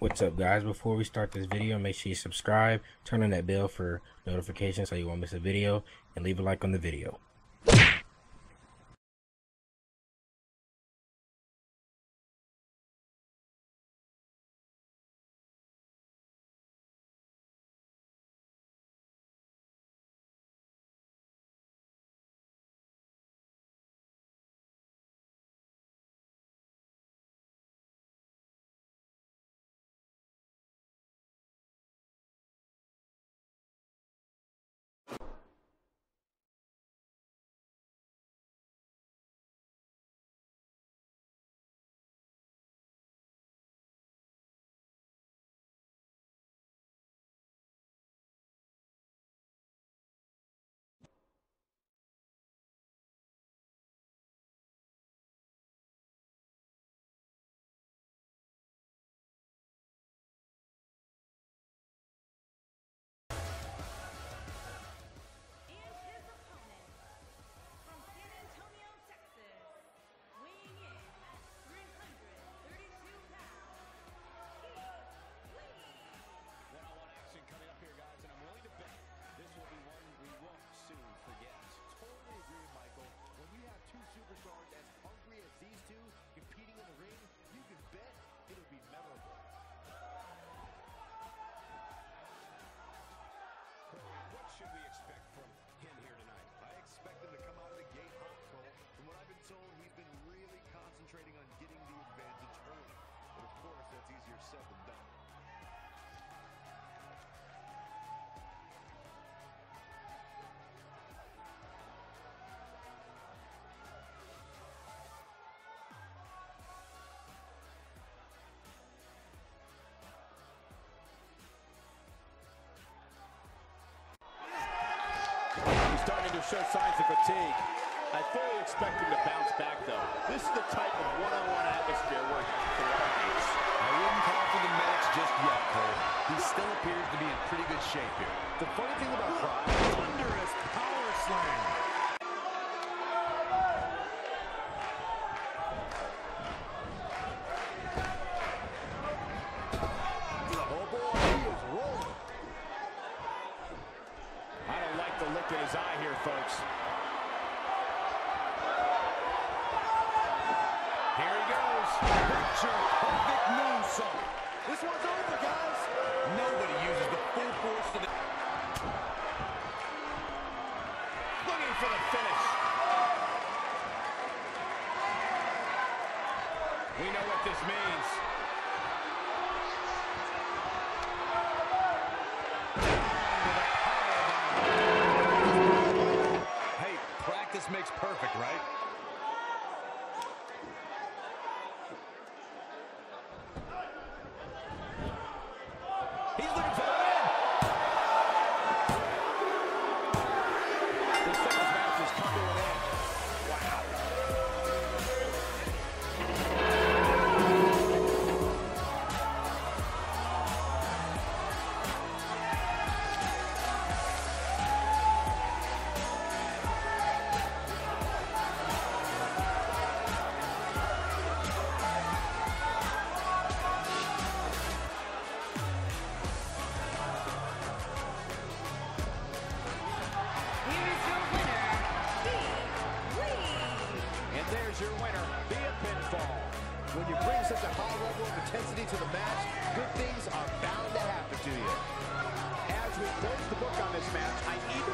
What's up, guys? Before we start this video, make sure you subscribe, turn on that bell for notifications so you won't miss a video, and leave a like on the video. Should we expect from him here tonight? I expect him to come out of the gate hot, Cole. From what I've been told, he's been really concentrating on getting the advantage early. But of course, that's easier said than done. Starting to show signs of fatigue. I fully expect him to bounce back, though. This is the type of one-on-one atmosphere where he thrives. I wouldn't call for the medics just yet, Cole. He still appears to be in pretty good shape here. The funny thing about Brock, thunderous power slam. Folks. Here he goes. Picture perfect moonsault. This one's over, guys. Nobody uses the full force to the... Looking for the finish. We know what this means. Makes perfect, right? He's looking for the win. This second match is coming to an end. Your winner via pinfall. When you bring such a high level of intensity to the match, good things are bound to happen to you. As we close the book on this match, I even